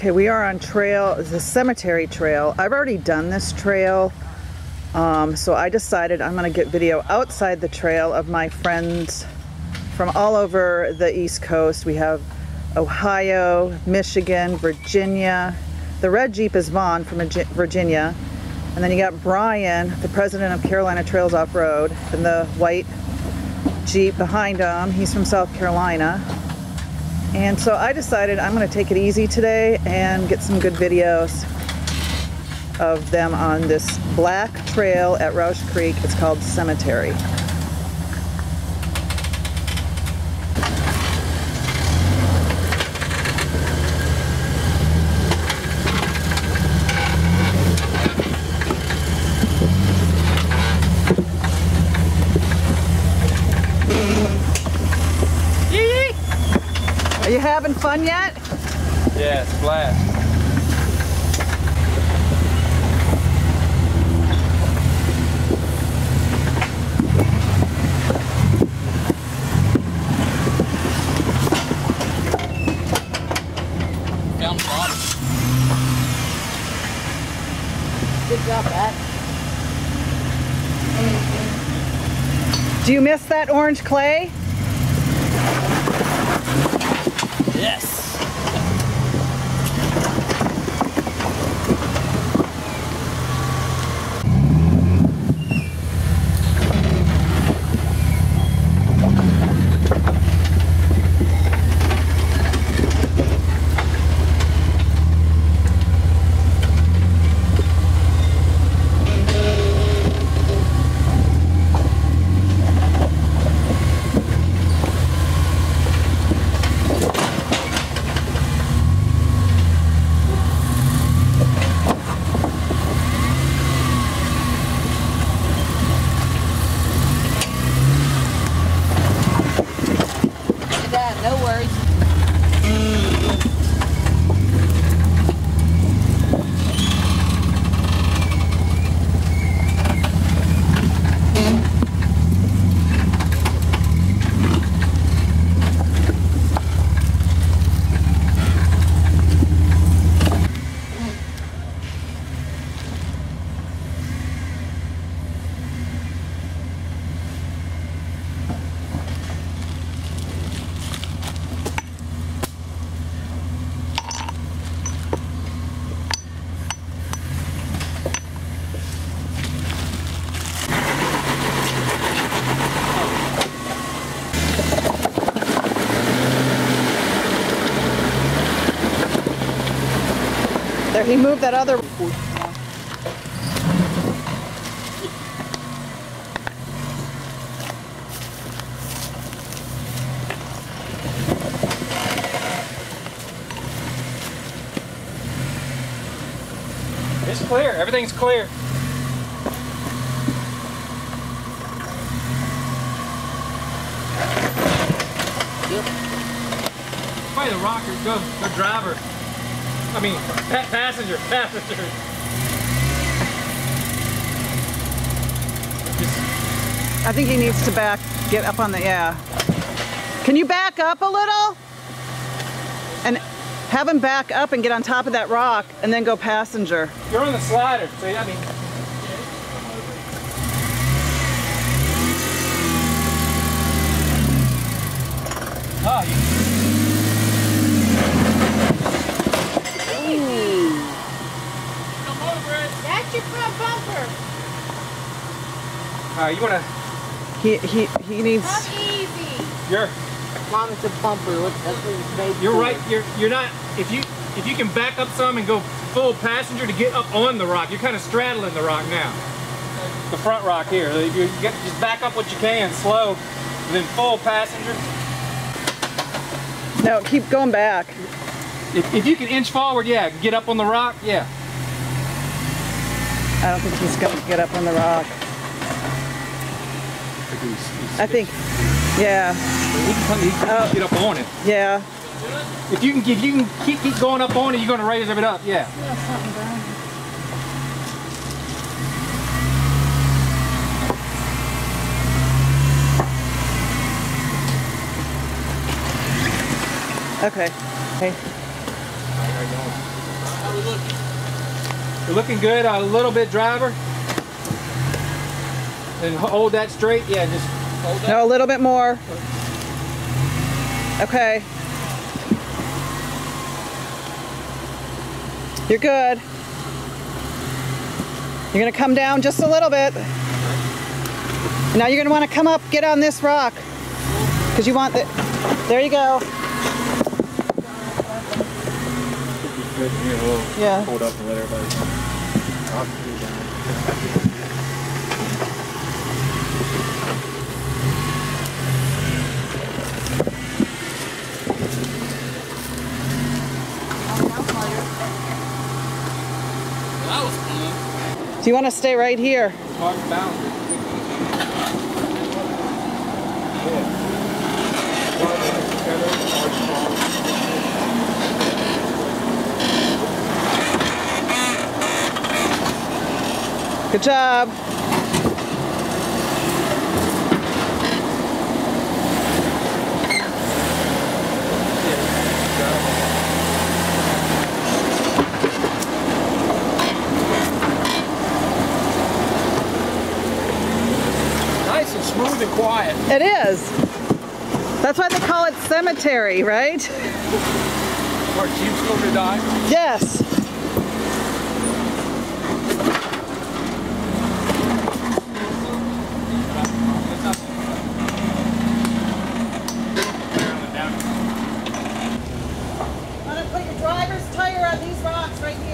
Okay, we are on trail, the Cemetery Trail. I've already done this trail, so I decided I'm going to get video outside the trail of my friends from all over the East Coast. We have Ohio, Michigan, Virginia. The red Jeep is Vaughn from Virginia. And then you got Brian, the president of Carolina Trails Off Road, and the white Jeep behind him. He's from South Carolina. And so I decided I'm going to take it easy today and get some good videos of them on this black trail at Rausch Creek. It's called Cemetery. Are you having fun yet? Yeah, it's a blast. Found the bottom. Good job, Matt. Do you miss that orange clay? Yes! No worries. He moved that other one. It's clear. Everything's clear. Yep. Probably the rocker. Go, the driver. I mean, passenger. I think he needs to get up on the, yeah. Can you back up a little? And have him back up and get on top of that rock and then go passenger. You're on the slider, so I mean. Oh, you wanna? He needs. Not easy. You're. Mom, it's a bumper. You're right. You're not. If you can back up some and go full passenger to get up on the rock, you're kind of straddling the rock now. The front rock here. If you get, just back up what you can, slow, and then full passenger. No, keep going back. If you can inch forward, yeah, get up on the rock, yeah. I don't think he's gonna get up on the rock. I think, yeah. He can get up on it. Yeah. If you can keep going up on it, you're going to raise it up. Yeah. Okay. Okay. How are you going? How are we looking? You're looking good. A little bit driver. And hold that straight. Yeah, just hold that. No, a little bit more. Okay. You're good. You're going to come down just a little bit. Now you're going to want to come up, get on this rock. Because you want the... There you go. Yeah. Hold up and let everybody come. So you want to stay right here. It's hard to balance it. Good job. And quiet. It is. That's why they call it Cemetery, right? Our Jeep's going to die? Yes. I'm going to put your driver's tire on these rocks right here.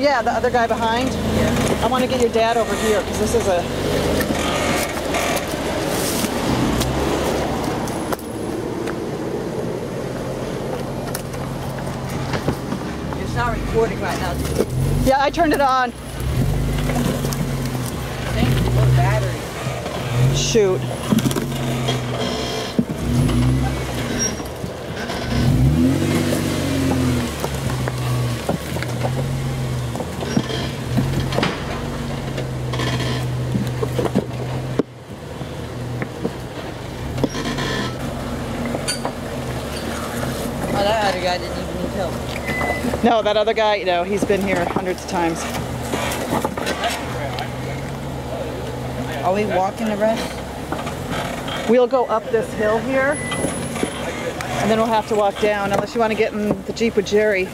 Yeah, the other guy behind. Yeah. I want to get your dad over here because this is a... It's not recording right now, is it? Yeah, I turned it on. Thank you for the battery. Shoot. No, that other guy, you know, he's been here hundreds of times. Are we walking the rest? We'll go up this hill here, and then we'll have to walk down, unless you want to get in the Jeep with Jerry.